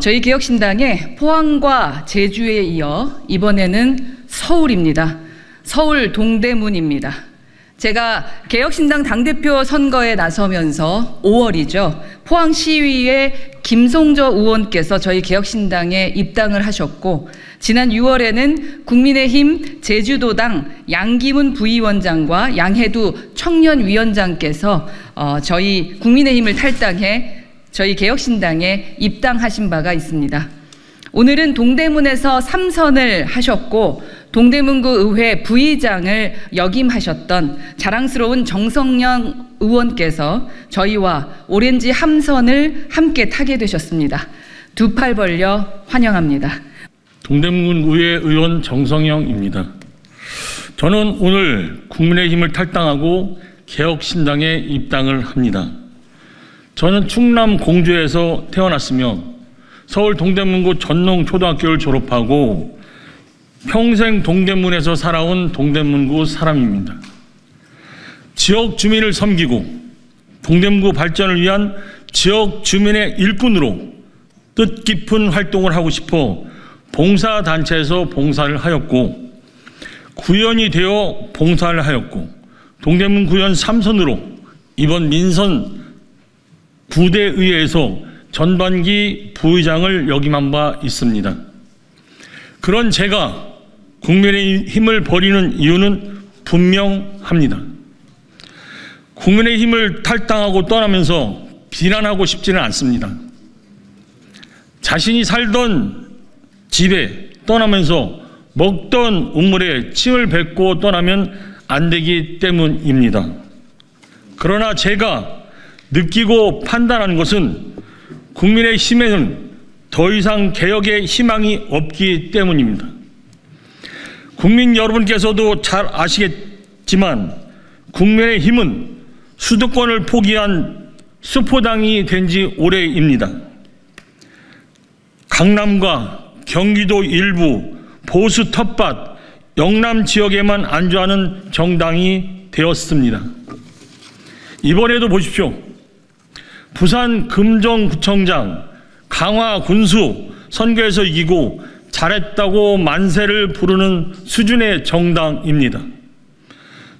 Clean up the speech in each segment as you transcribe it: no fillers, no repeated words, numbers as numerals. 저희 개혁신당에 포항과 제주에 이어 이번에는 서울입니다. 서울 동대문입니다. 제가 개혁신당 당대표 선거에 나서면서 5월이죠. 포항시의회 김성저 의원께서 저희 개혁신당에 입당을 하셨고, 지난 6월에는 국민의힘 제주도당 양기문 부위원장과 양해두 청년위원장께서 저희 국민의힘을 탈당해 저희 개혁신당에 입당하신 바가 있습니다. 오늘은 동대문에서 3선을 하셨고 동대문구 의회 부의장을 역임하셨던 자랑스러운 정성영 의원께서 저희와 오렌지 함선을 함께 타게 되셨습니다. 두 팔 벌려 환영합니다. 동대문구 의회 의원 정성영입니다. 저는 오늘 국민의힘을 탈당하고 개혁신당에 입당을 합니다. 저는 충남 공주에서 태어났으며 서울 동대문구 전농초등학교를 졸업하고 평생 동대문에서 살아온 동대문구 사람입니다. 지역 주민을 섬기고 동대문구 발전을 위한 지역 주민의 일꾼으로 뜻깊은 활동을 하고 싶어 봉사단체에서 봉사를 하였고, 구의원이 되어 봉사를 하였고, 동대문구의원 3선으로 이번 민선 부대의회에서 전반기 부의장을 역임한 바 있습니다. 그런 제가 국민의힘을 버리는 이유는 분명합니다. 국민의힘을 탈당하고 떠나면서 비난하고 싶지는 않습니다. 자신이 살던 집에 떠나면서 먹던 우물에 침을 뱉고 떠나면 안 되기 때문입니다. 그러나 제가 느끼고 판단하는 것은 국민의힘에는 더 이상 개혁의 희망이 없기 때문입니다. 국민 여러분께서도 잘 아시겠지만 국민의힘은 수도권을 포기한 수포당이 된 지 오래입니다. 강남과 경기도 일부, 보수 텃밭, 영남 지역에만 안주하는 정당이 되었습니다. 이번에도 보십시오. 부산 금정구청장, 강화군수 선거에서 이기고 잘했다고 만세를 부르는 수준의 정당입니다.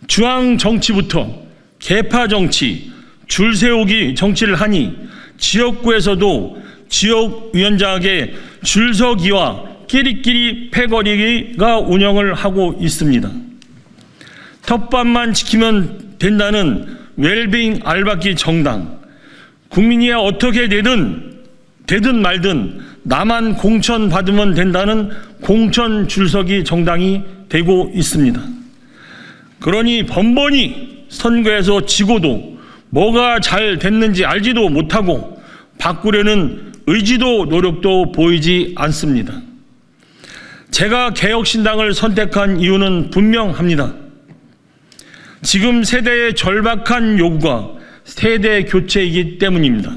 중앙정치부터 계파정치, 줄세우기 정치를 하니 지역구에서도 지역위원장에게 줄서기와 끼리끼리 패거리가 운영을 하고 있습니다. 텃밭만 지키면 된다는 웰빙 알바끼 정당, 국민이야 어떻게 되든 말든 나만 공천 받으면 된다는 공천 줄서기 정당이 되고 있습니다. 그러니 번번이 선거에서 지고도 뭐가 잘 됐는지 알지도 못하고 바꾸려는 의지도 노력도 보이지 않습니다. 제가 개혁신당을 선택한 이유는 분명합니다. 지금 세대의 절박한 요구가 세대 교체이기 때문입니다.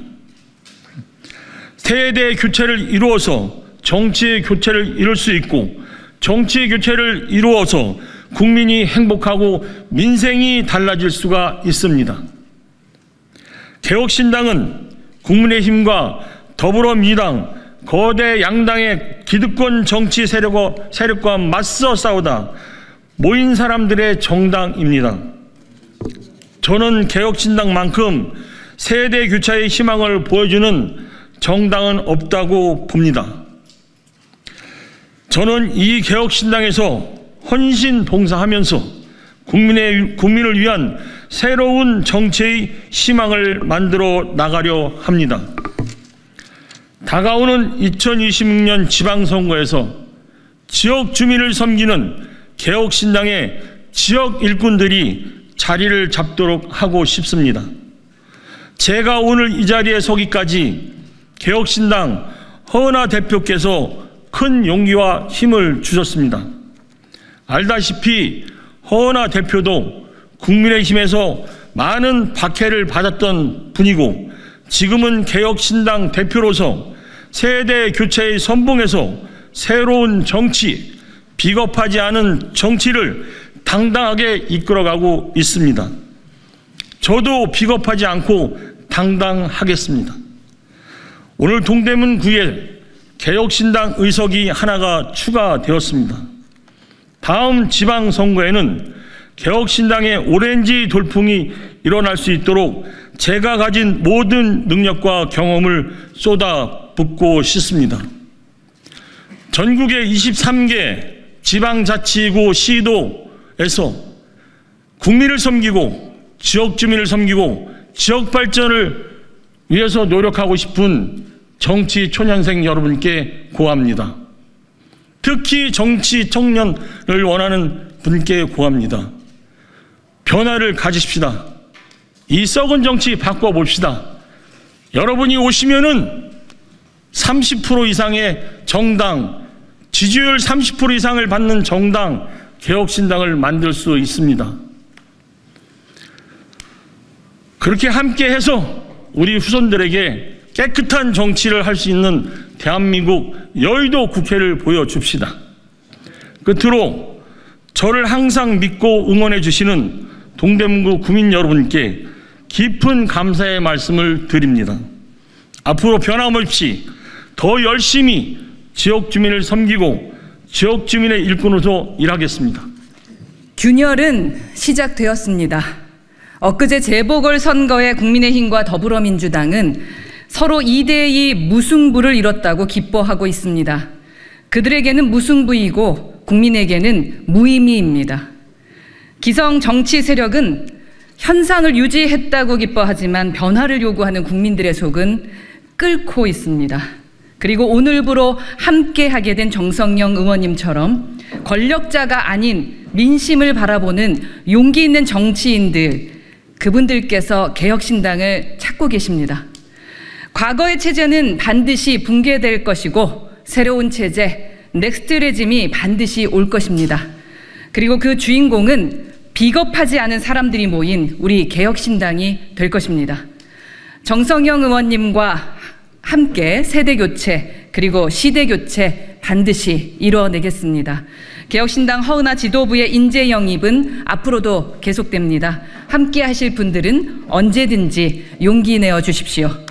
세대 교체를 이루어서 정치 교체를 이룰 수 있고, 정치 교체를 이루어서 국민이 행복하고 민생이 달라질 수가 있습니다. 개혁신당은 국민의힘과 더불어민주당 거대 양당의 기득권 정치 세력과 맞서 싸우다 모인 사람들의 정당입니다. 저는 개혁신당만큼 세대 교체의 희망을 보여주는 정당은 없다고 봅니다. 저는 이 개혁신당에서 헌신 봉사하면서 국민을 위한 새로운 정치의 희망을 만들어 나가려 합니다. 다가오는 2026년 지방선거에서 지역 주민을 섬기는 개혁신당의 지역 일꾼들이 자리를 잡도록 하고 싶습니다. 제가 오늘 이 자리에 서기까지 개혁신당 허은아 대표께서 큰 용기와 힘을 주셨습니다. 알다시피 허은아 대표도 국민의힘에서 많은 박해를 받았던 분이고, 지금은 개혁신당 대표로서 세대 교체의 선봉에서 새로운 정치, 비겁하지 않은 정치를 당당하게 이끌어가고 있습니다. 저도 비겁하지 않고 당당하겠습니다. 오늘 동대문구에 개혁신당 의석이 하나가 추가되었습니다. 다음 지방선거에는 개혁신당의 오렌지 돌풍이 일어날 수 있도록 제가 가진 모든 능력과 경험을 쏟아붓고 싶습니다. 전국의 23개 지방자치구 시도에서 국민을 섬기고 지역주민을 섬기고 지역발전을 위해서 노력하고 싶은 정치 초년생 여러분께 고합니다. 특히 정치 청년을 원하는 분께 고합니다. 변화를 가지십시다. 이 썩은 정치 바꿔봅시다. 여러분이 오시면은 30% 이상의 정당, 지지율 30% 이상을 받는 정당, 개혁신당을 만들 수 있습니다. 그렇게 함께해서 우리 후손들에게 깨끗한 정치를 할 수 있는 대한민국 여의도 국회를 보여줍시다. 끝으로 저를 항상 믿고 응원해 주시는 동대문구 구민 여러분께 깊은 감사의 말씀을 드립니다. 앞으로 변함없이 더 열심히 지역주민을 섬기고 지역주민의 일꾼으로서 일하겠습니다. 균열은 시작되었습니다. 엊그제 재보궐선거에 국민의힘과 더불어민주당은 서로 2대2 무승부를 이뤘다고 기뻐하고 있습니다. 그들에게는 무승부이고 국민에게는 무의미입니다. 기성 정치 세력은 현상을 유지했다고 기뻐하지만 변화를 요구하는 국민들의 속은 끓고 있습니다. 그리고 오늘부로 함께하게 된 정성영 의원님처럼 권력자가 아닌 민심을 바라보는 용기 있는 정치인들, 그분들께서 개혁신당을 찾고 계십니다. 과거의 체제는 반드시 붕괴될 것이고 새로운 체제, 넥스트 레짐이 반드시 올 것입니다. 그리고 그 주인공은 비겁하지 않은 사람들이 모인 우리 개혁신당이 될 것입니다. 정성영 의원님과 함께 세대교체 그리고 시대교체 반드시 이뤄내겠습니다. 개혁신당 허은아 지도부의 인재 영입은 앞으로도 계속됩니다. 함께 하실 분들은 언제든지 용기 내어 주십시오.